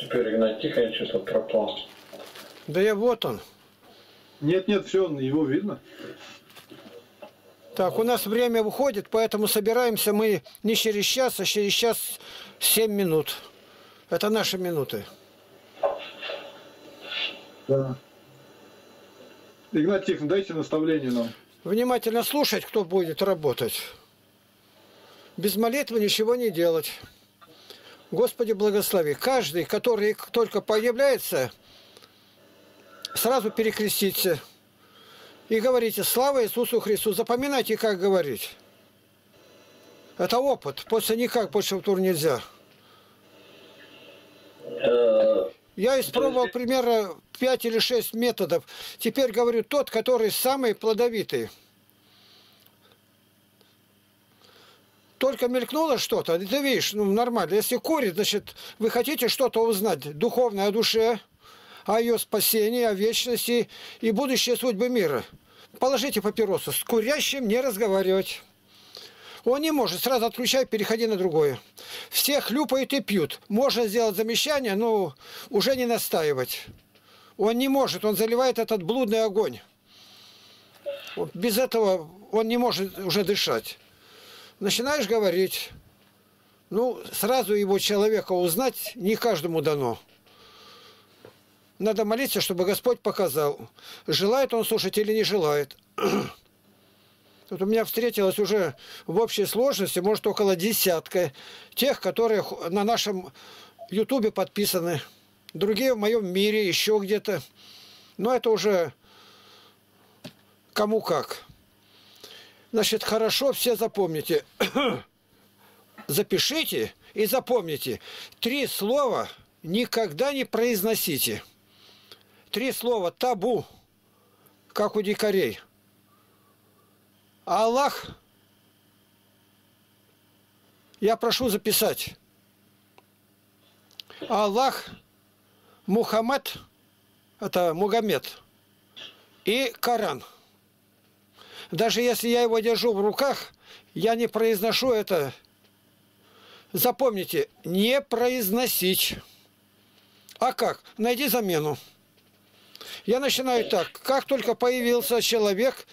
Теперь Игнатий Тихонович пропал. Да я вот он. Нет, нет, все, его видно. Так, у нас время уходит, поэтому собираемся мы не через час, а через час 7 минут. Это наши минуты. Да. Игнатий Тихонович, дайте наставление нам. Внимательно слушать, кто будет работать. Без молитвы ничего не делать. Господи, благослови. Каждый, который только появляется, сразу перекреститься. И говорите: слава Иисусу Христу. Запоминайте, как говорить. Это опыт. После никак больше в тур нельзя. Я испробовал примерно 5 или 6 методов. Теперь говорю тот, который самый плодовитый. Только мелькнуло что-то, ты видишь, ну нормально. Если курит, значит, вы хотите что-то узнать духовное о душе, о ее спасении, о вечности и будущей судьбы мира. Положите папиросу. С курящим не разговаривать. Он не может. Сразу отключай, переходи на другое. Все хлюпают и пьют. Можно сделать замечание, но уже не настаивать. Он не может. Он заливает этот блудный огонь. Без этого он не может уже дышать. Начинаешь говорить. Ну, сразу его человека узнать не каждому дано. Надо молиться, чтобы Господь показал, желает он слушать или не желает. Вот у меня встретилось уже в общей сложности, может, около десятка тех, которые на нашем Ютубе подписаны. Другие в моем мире, еще где-то. Но это уже кому как. Значит, хорошо, все запомните. Запишите и запомните. 3 слова никогда не произносите. 3 слова табу, как у дикарей. Аллах, я прошу записать. Аллах, Мухаммед, это Мугаммед, и Коран. Даже если я его держу в руках, я не произношу это. Запомните, не произносить. А как? Найди замену. Я начинаю так. Как только появился человек,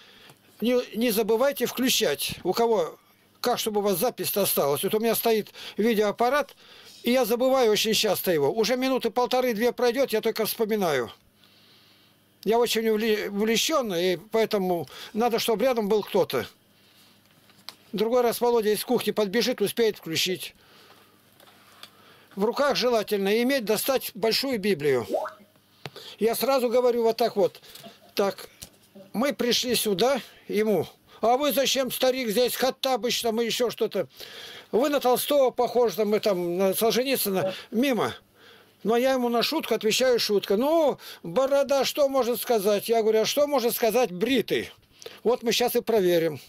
не забывайте включать. У кого, как, чтобы у вас запись-то осталась. Вот у меня стоит видеоаппарат, и я забываю очень часто его. Уже минуты полторы-две пройдет, я только вспоминаю. Я очень увлечен, и поэтому надо, чтобы рядом был кто-то. Другой раз Володя из кухни подбежит, успеет включить. В руках желательно иметь, достать большую Библию. Я сразу говорю вот так вот. Так, мы пришли сюда, ему. А вы зачем, старик, здесь Хаттабыч, там и еще что-то. Вы на Толстого похожи, там, мы там, на Солженицына. Мимо. Но я ему на шутку отвечаю, шутка. Ну, борода, что может сказать? Я говорю, а что может сказать бритый? Вот мы сейчас и проверим.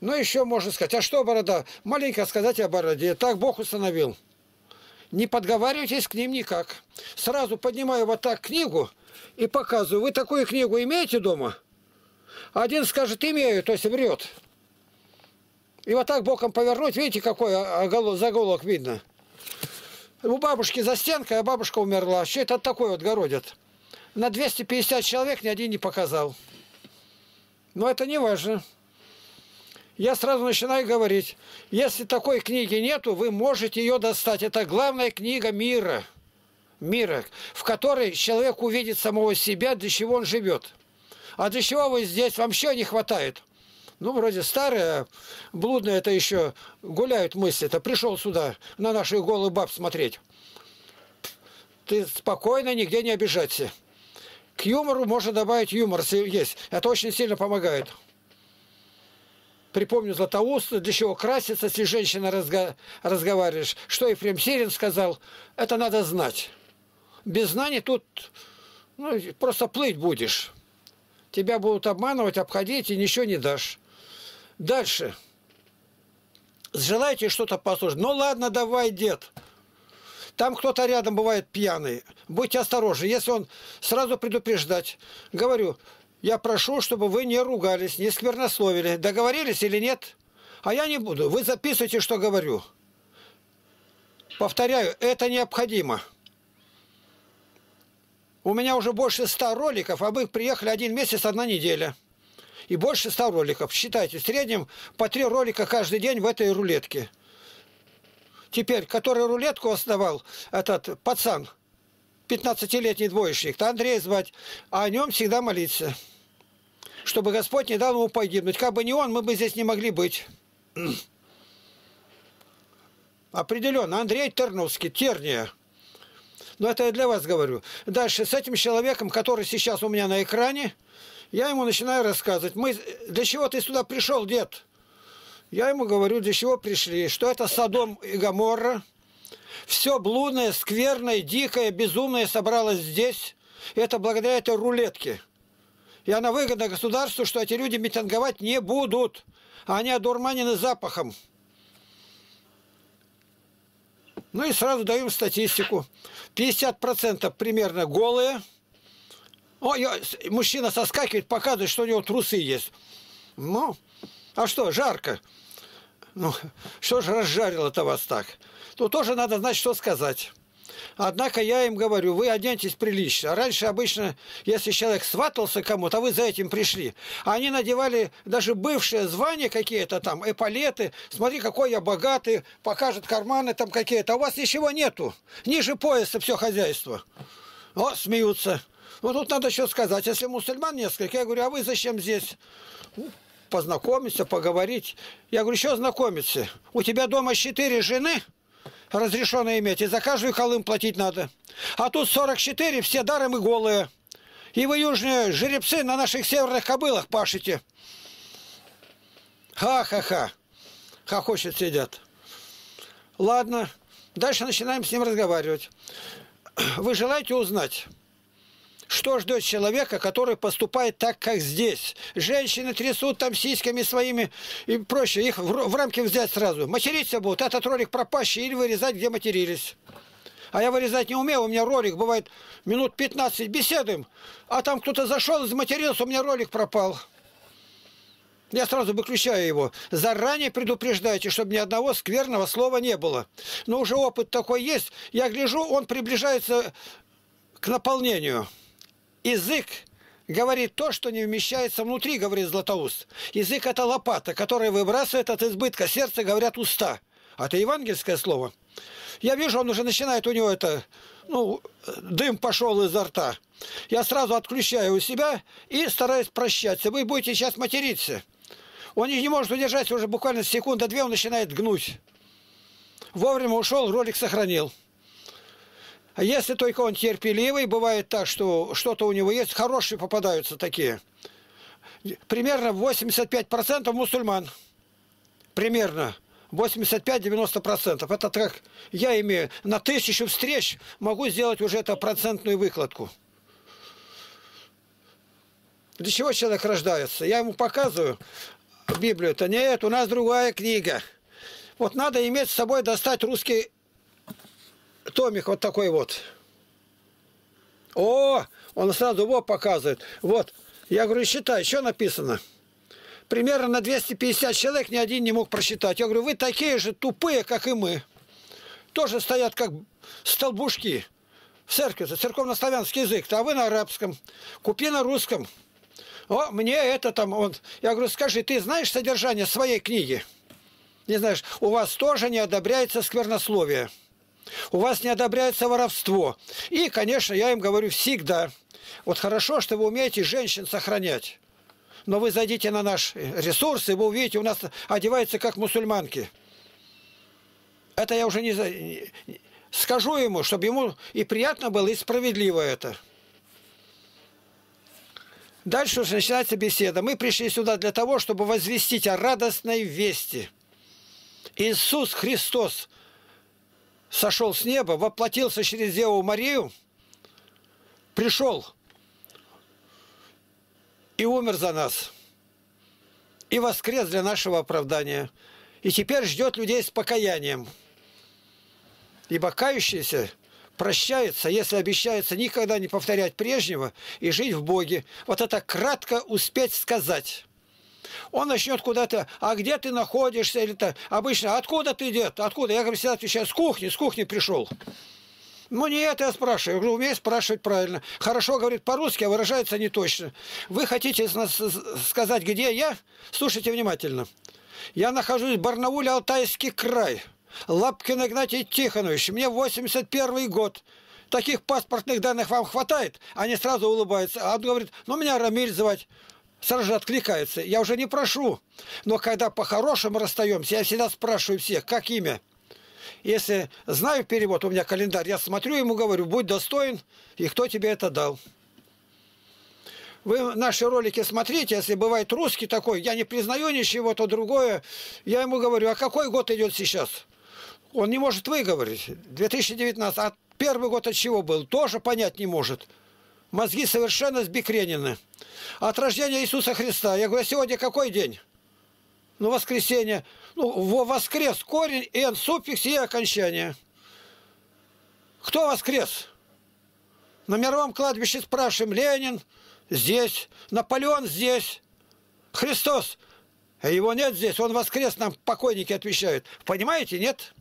Ну, еще можно сказать, а что борода? Маленько сказать о бороде. Так Бог установил. Не подговаривайтесь к ним никак. Сразу поднимаю вот так книгу и показываю. Вы такую книгу имеете дома? Один скажет, имею, то есть врет. И вот так боком повернуть, видите, какой заголовок видно. У бабушки за стенкой, а бабушка умерла. Что это такое вот городят? На 250 человек ни один не показал. Но это не важно. Я сразу начинаю говорить, если такой книги нету, вы можете ее достать. Это главная книга мира, в которой человек увидит самого себя, для чего он живет. А для чего вы здесь? Вам еще не хватает? Ну, вроде старые, блудные это еще гуляют мысли. Это пришел сюда на наших голых баб смотреть. Ты спокойно, нигде не обижайся. К юмору можно добавить юмор, если есть. Это очень сильно помогает. Припомню Златоуста, для чего краситься, если женщина разговариваешь. Что Ефрем Сирин сказал, это надо знать. Без знаний тут ну, просто плыть будешь. Тебя будут обманывать, обходить и ничего не дашь. Дальше. Желаете что-то послушать? Ну ладно, давай, дед. Там кто-то рядом бывает пьяный. Будьте осторожны, если он сразу предупреждать. Говорю... Я прошу, чтобы вы не ругались, не сквернословили. Договорились или нет? А я не буду. Вы записывайте, что говорю. Повторяю, это необходимо. У меня уже больше 100 роликов, а мы приехали 1 месяц, 1 неделя. И больше 100 роликов. Считайте, в среднем по 3 ролика каждый день в этой рулетке. Теперь, который рулетку основал этот пацан, 15-летний двоечник, Андрей звать, а о нем всегда молиться, чтобы Господь не дал ему погибнуть. Как бы не он, мы бы здесь не могли быть. Определенно, Андрей Терновский, Терния. Но это я для вас говорю. Дальше, с этим человеком, который сейчас у меня на экране, я ему начинаю рассказывать. Для чего ты сюда пришел, дед? Я ему говорю, для чего пришли. Что это Содом и Гоморра. Все блудное, скверное, дикое, безумное собралось здесь. И это благодаря этой рулетке. И она выгодна государству, что эти люди митинговать не будут. Они одурманены запахом. Ну и сразу даем статистику. 50% примерно голые. О, мужчина соскакивает, показывает, что у него трусы есть. Ну, а что, жарко? Ну, что же разжарило-то вас так? Ну, тоже надо знать, что сказать. Однако я им говорю, вы оденьтесь прилично. Раньше обычно, если человек сватался кому-то, а вы за этим пришли, они надевали даже бывшие звания какие-то там, эполеты, смотри, какой я богатый, покажет карманы там какие-то, а у вас ничего нету. Ниже пояса все хозяйство. О, смеются. Ну, тут надо что сказать. Если мусульман несколько, я говорю, а вы зачем здесь? Ну, познакомиться, поговорить. Я говорю, что знакомиться? У тебя дома 4 жены? Разрешено иметь, и за каждую халым платить надо. А тут 44, все даром и голые. И вы, южные жеребцы, на наших северных кобылах пашите. Ха-ха-ха. Хохочет, сидят. Ладно, дальше начинаем с ним разговаривать. Вы желаете узнать, что ждет человека, который поступает так, как здесь? Женщины трясут там сиськами своими и прочее. Их в рамки взять сразу. Материться будут. Этот ролик пропащий или вырезать, где матерились. А я вырезать не умею. У меня ролик бывает минут 15 беседуем. А там кто-то зашел, заматерился, у меня ролик пропал. Я сразу выключаю его. Заранее предупреждайте, чтобы ни одного скверного слова не было. Но уже опыт такой есть. Я гляжу, он приближается к наполнению. Язык говорит то, что не вмещается внутри, говорит Златоуст. Язык – это лопата, которая выбрасывает от избытка сердца, говорят, уста. А это евангельское слово. Я вижу, он уже начинает, у него это, ну, дым пошел изо рта. Я сразу отключаю у себя и стараюсь прощаться. Вы будете сейчас материться. Он не может удержать, уже буквально секунда-две он начинает гнуть. Вовремя ушел, ролик сохранил. Если только он терпеливый, бывает так, что что-то у него есть, хорошие попадаются такие. Примерно 85% мусульман. Примерно 85-90%. Это как я имею на 1000 встреч, могу сделать уже это процентную выкладку. Для чего человек рождается? Я ему показываю Библию. Это нет, у нас другая книга. Вот надо иметь с собой, достать русский томик вот такой вот. О, он сразу его показывает. Вот, я говорю, считай, что написано. Примерно на 250 человек ни один не мог прочитать. Я говорю, вы такие же тупые, как и мы. Тоже стоят как столбушки. В церкви, церковно-славянский язык, а вы на арабском. Купи на русском. О, мне это там, он. Я говорю, скажи, ты знаешь содержание своей книги? Не знаешь, у вас тоже не одобряется сквернословие. У вас не одобряется воровство. И, конечно, я им говорю всегда. Вот хорошо, что вы умеете женщин сохранять. Но вы зайдите на наш ресурс, и вы увидите, у нас одеваются как мусульманки. Это я уже не скажу ему, чтобы ему и приятно было, и справедливо это. Дальше уже начинается беседа. Мы пришли сюда для того, чтобы возвестить о радостной вести. Иисус Христос сошел с неба, воплотился через Деву Марию, пришел и умер за нас, и воскрес для нашего оправдания. И теперь ждет людей с покаянием. Ибо кающиеся прощаются, если обещается никогда не повторять прежнего и жить в Боге. Вот это кратко успеть сказать. Он начнет куда-то, а где ты находишься? Или -то, обычно, откуда ты, дед? Откуда? Я говорю, всегда отвечаю, с кухни пришел. Ну, не это я спрашиваю. Я говорю, умею спрашивать правильно. Хорошо говорит по-русски, а выражается не точно. Вы хотите сказать, где я? Слушайте внимательно. Я нахожусь в Барнауле, Алтайский край. Лапкин Игнатий Тихонович. Мне 81 год. Таких паспортных данных вам хватает? Они сразу улыбаются. А он говорит, ну, меня Рамиль звать. Сразу же откликается. Я уже не прошу. Но когда по-хорошему расстаемся, я всегда спрашиваю всех, как имя. Если знаю перевод, у меня календарь, я смотрю ему, говорю, будь достоин, и кто тебе это дал. Вы наши ролики смотрите, если бывает русский такой, я не признаю ничего, то другое. Я ему говорю, а какой год идет сейчас? Он не может выговорить. 2019, а первый год от чего был? Тоже понять не может. Мозги совершенно сбекренены. От рождения Иисуса Христа. Я говорю, а сегодня какой день? Ну, воскресенье. Ну, воскрес, корень, н, суффикс и окончание. Кто воскрес? На мировом кладбище спрашиваем, Ленин здесь, Наполеон здесь, Христос. А его нет здесь, он воскрес, нам покойники отвечают. Понимаете, нет?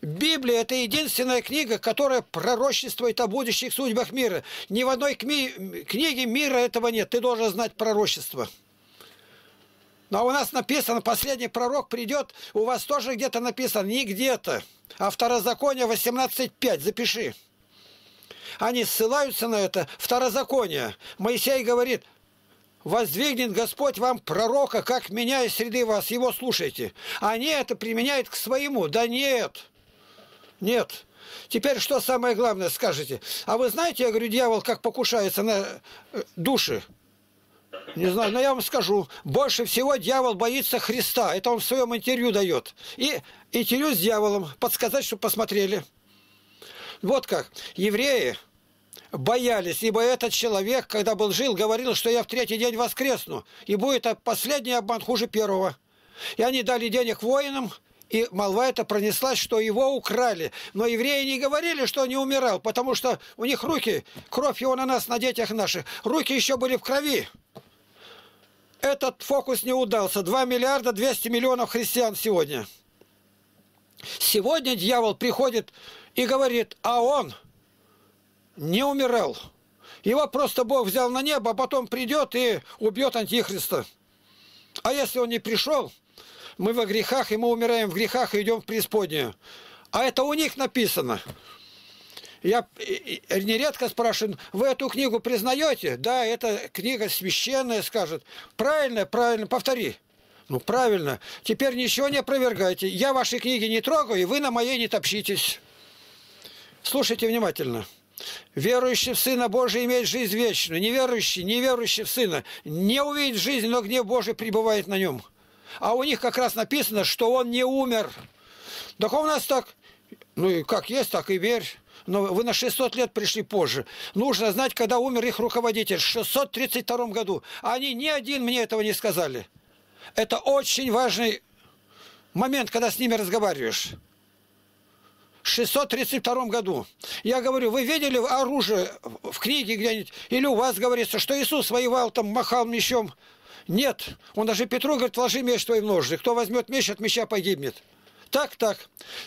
Библия – это единственная книга, которая пророчествует о будущих судьбах мира. Ни в одной книге мира этого нет. Ты должен знать пророчество. Но у нас написано, последний пророк придет, у вас тоже где-то написано, не где-то. А Второзаконие 18:5, запиши. Они ссылаются на это, Второзаконие. Моисей говорит, воздвигнет Господь вам пророка, как меня из среды вас, его слушайте. Они это применяют к своему, да нет, нет. Теперь что самое главное, скажете. А вы знаете, я говорю, дьявол как покушается на души. Не знаю, но я вам скажу, больше всего дьявол боится Христа. Это он в своем интервью дает. И интервью с дьяволом, подсказать, чтобы посмотрели. Вот как. Евреи боялись, ибо этот человек, когда был жил, говорил, что я в третий день воскресну. И будет последний обман хуже первого. И они дали денег воинам, и молва эта пронеслась, что его украли. Но евреи не говорили, что он не умирал, потому что у них руки, кровь его на нас, на детях наших, руки еще были в крови. Этот фокус не удался. 2 200 000 000 христиан сегодня. Сегодня дьявол приходит и говорит, а он не умирал. Его просто Бог взял на небо, а потом придет и убьет Антихриста. А если он не пришел, мы во грехах, и мы умираем в грехах и идем в преисподнюю. А это у них написано. Я нередко спрашиваю, вы эту книгу признаете? Да, эта книга священная, скажет. Правильно, правильно, повтори. Ну, правильно. Теперь ничего не опровергайте. Я ваши книги не трогаю, и вы на моей не топчитесь. Слушайте внимательно. Верующий в Сына Божий имеет жизнь вечную. Неверующий, неверующий в Сына не увидит жизнь, но гнев Божий пребывает на нем. А у них как раз написано, что он не умер. Так у нас так, ну и как есть, так и верь. Но вы на 600 лет пришли позже. Нужно знать, когда умер их руководитель. В 632 году. Они ни один мне этого не сказали. Это очень важный момент, когда с ними разговариваешь. В 632 году. Я говорю, вы видели оружие в книге где-нибудь? Или у вас говорится, что Иисус воевал, там, махал мечом? Нет. Он даже Петру говорит, вложи меч твой в ножны. Кто возьмет меч, от меча погибнет. Так, так.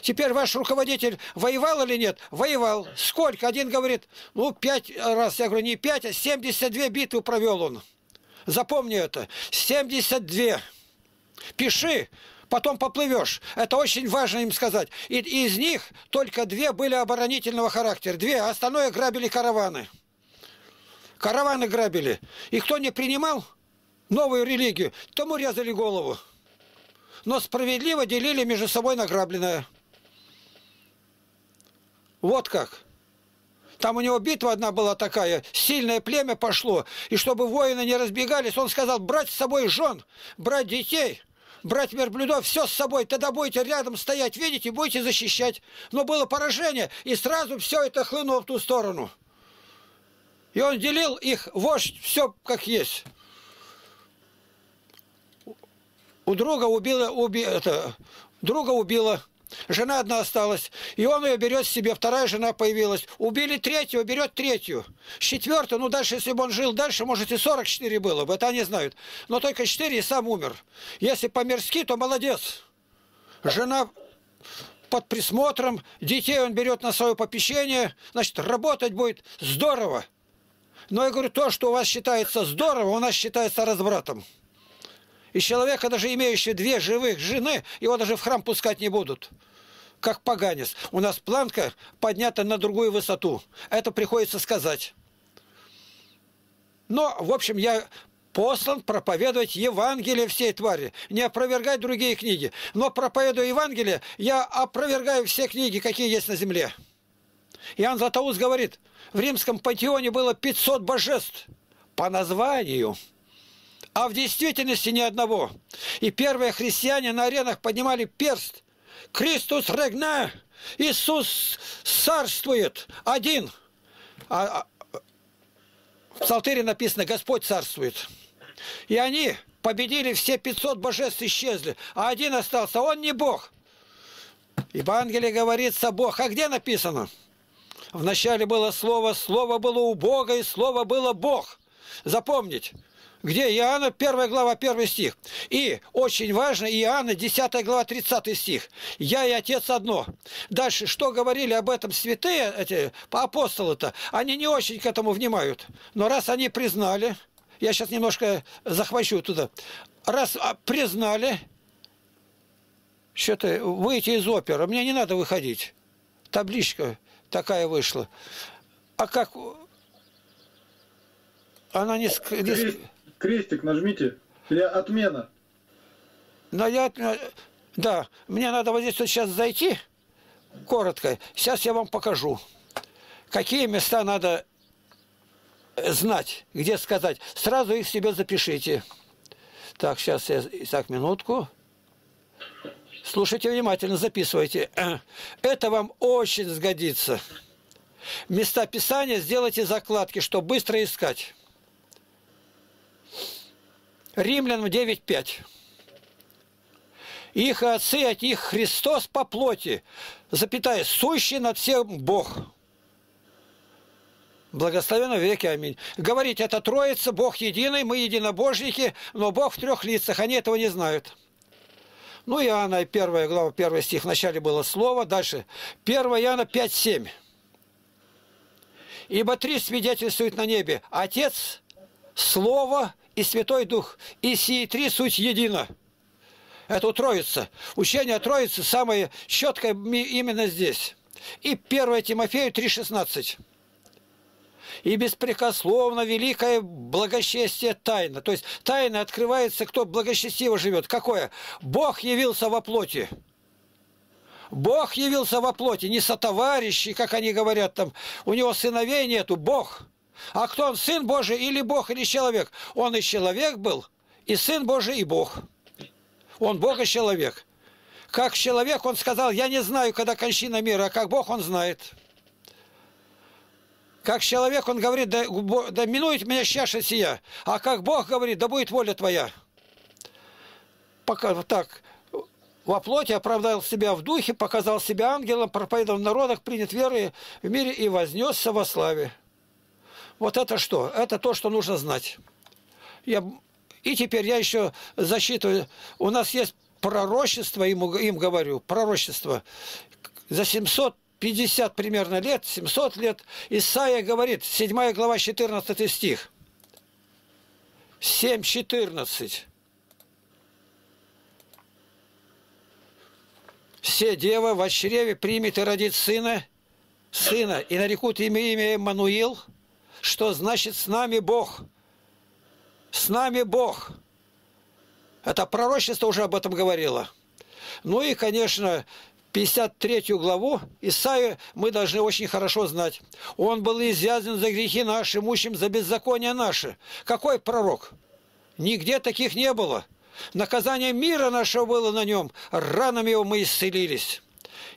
Теперь ваш руководитель воевал или нет? Воевал. Сколько? Один говорит, ну, 5 раз. Я говорю, не 5, а 72 битвы провел он. Запомни это. 72. Пиши, потом поплывешь. Это очень важно им сказать. И из них только 2 были оборонительного характера. 2. А остальное грабили караваны. Караваны грабили. И кто не принимал новую религию, тому резали голову. Но справедливо делили между собой награбленное. Вот как. Там у него битва одна была такая, сильное племя пошло. И чтобы воины не разбегались, он сказал, брать с собой жен, брать детей, брать верблюдов, все с собой. Тогда будете рядом стоять, видите, будете защищать. Но было поражение, и сразу все это хлынуло в ту сторону. И он делил их, вождь, все как есть. У друга убила, Жена одна осталась, и он ее берет себе, вторая жена появилась. Убили третью, берет третью. С четвертой, ну дальше, если бы он жил дальше, может и 44 было бы, это они знают. Но только 4 и сам умер. Если по-мирски, то молодец. Жена под присмотром, детей он берет на свое попечение, значит, работать будет здорово. Но я говорю, то, что у вас считается здорово, у нас считается развратом. И человека, даже имеющего 2 живых жены, его даже в храм пускать не будут. Как поганец. У нас планка поднята на другую высоту. Это приходится сказать. Но, в общем, я послан проповедовать Евангелие всей твари. Не опровергать другие книги. Но проповедуя Евангелие, я опровергаю все книги, какие есть на земле. Иоанн Златоуст говорит, в римском пантеоне было 500 божеств по названию. А в действительности ни одного. И первые христиане на аренах поднимали перст. Христос регна! Иисус царствует! Один! А в Псалтире написано, Господь царствует. И они победили, все 500 божеств исчезли. А один остался, он не Бог. Ибо Евангелие говорится Бог. А где написано? Вначале было Слово, Слово было у Бога, и Слово было Бог. Запомнить. Где Иоанна, 1 глава, 1 стих. И, очень важно, Иоанна, 10 глава, 30 стих. «Я и Отец одно». Дальше, что говорили об этом святые, эти апостолы-то, они не очень к этому внимают. Но раз они признали, я сейчас немножко захвачу туда, раз признали, что-то выйти из оперы, мне не надо выходить. Табличка такая вышла. А как... Она не... Крестик нажмите. Или отмена. Но я... Да, мне надо вот здесь вот сейчас зайти. Коротко. Сейчас я вам покажу, какие места надо знать, где сказать. Сразу их себе запишите. Так, сейчас я... Так, минутку. Слушайте внимательно, записывайте. Это вам очень сгодится. Места Писания сделайте закладки, чтобы быстро искать. Римлянам 9:5. Их отцы, от них Христос по плоти, запятая, сущий над всем Бог. Благословен в веки. Аминь. Говорит, это Троица, Бог единый, мы единобожники, но Бог в 3 лицах, они этого не знают. Ну, Иоанна, 1 глава, 1 стих, вначале было Слово, дальше 1 Иоанна 5:7. Ибо 3 свидетельствуют на небе: Отец, Слово и Святой Дух, и сии 3 суть едина. Это у Троицы. Учение о Троице самое четкое именно здесь. И 1 Тимофею 3:16. И беспрекословно великое благочестие тайна. То есть тайна открывается, кто благочестиво живет. Какое? Бог явился во плоти. Бог явился во плоти, не сотоварищи, как они говорят там. У него сыновей нету, Бог. А кто он, Сын Божий или Бог, или человек? Он и человек был, и Сын Божий, и Бог. Он Бог и человек. Как человек он сказал, я не знаю, когда кончина мира, а как Бог он знает. Как человек он говорит, да минует меня чаша сия, а как Бог говорит, да будет воля твоя. Пока вот так. Во плоти оправдал себя в духе, показал себя ангелом, проповедовал в народах, принят верой в мире и вознесся во славе. Вот это что? Это то, что нужно знать. И теперь я еще засчитываю. У нас есть пророчество, им говорю, пророчество. За 750 примерно лет, 700 лет, Исаия говорит, 7 глава, 14 стих. 7:14. Все девы во чреве примет и родит сына, и нарекут ему имя Эммануил, что значит «с нами Бог». «С нами Бог». Это пророчество уже об этом говорило. Ну и, конечно, 53 главу Исаию мы должны очень хорошо знать. «Он был изъязвлен за грехи наши, мучим за беззакония наши». Какой пророк? Нигде таких не было. Наказание мира нашего было на нем, ранами его мы исцелились.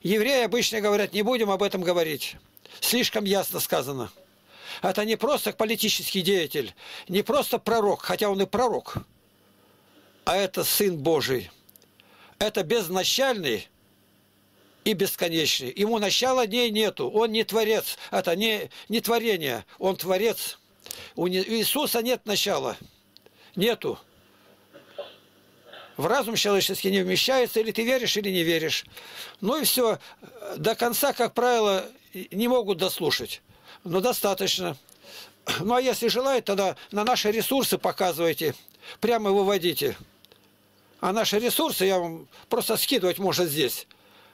Евреи обычно говорят, не будем об этом говорить. Слишком ясно сказано. Это не просто политический деятель, не просто пророк, хотя он и пророк, а это Сын Божий. Это безначальный, и бесконечный. Ему начала дней нету. Он не творец. Это не творение. Он творец. У Иисуса нет начала. Нету. В разум человеческий не вмещается. Или ты веришь, или не веришь. Ну и все. До конца, как правило, не могут дослушать. Но достаточно. Ну а если желает, тогда на наши ресурсы показывайте. Прямо выводите. А наши ресурсы я вам просто скидывать можно здесь.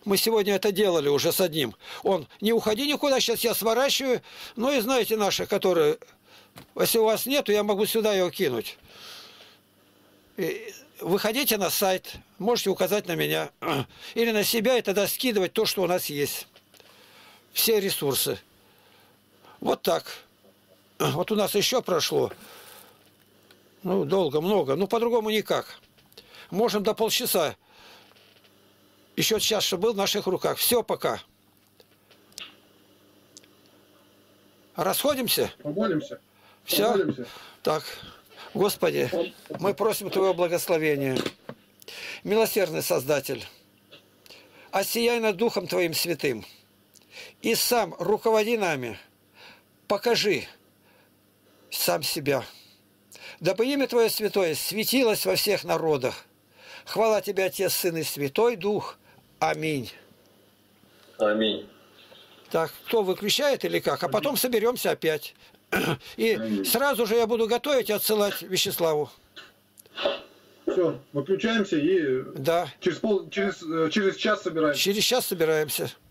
Мы сегодня это делали уже с одним. Он, не уходи никуда, сейчас я сворачиваю. Ну и знаете наши, которые... Если у вас нету, я могу сюда его кинуть. Выходите на сайт, можете указать на меня. Или на себя, и тогда скидывать то, что у нас есть. Все ресурсы. Вот так. Вот у нас еще прошло. Ну, долго, много. Ну, по-другому никак. Можем до полчаса. Еще час, что был в наших руках. Все, пока. Расходимся? Помолимся. Все? Помолимся. Так. Господи, мы просим Твоего благословения. Милосердный Создатель, осияй над Духом Твоим святым. И сам руководи нами. Покажи сам себя. Дабы имя Твое святое светилось во всех народах. Хвала Тебе, Отец, Сын и Святой Дух. Аминь. Аминь. Так, кто выключает или как? А потом соберемся опять. И аминь. Сразу же я буду готовить и отсылать Вячеславу. Все, выключаемся и да. Через час собираемся. Через час собираемся.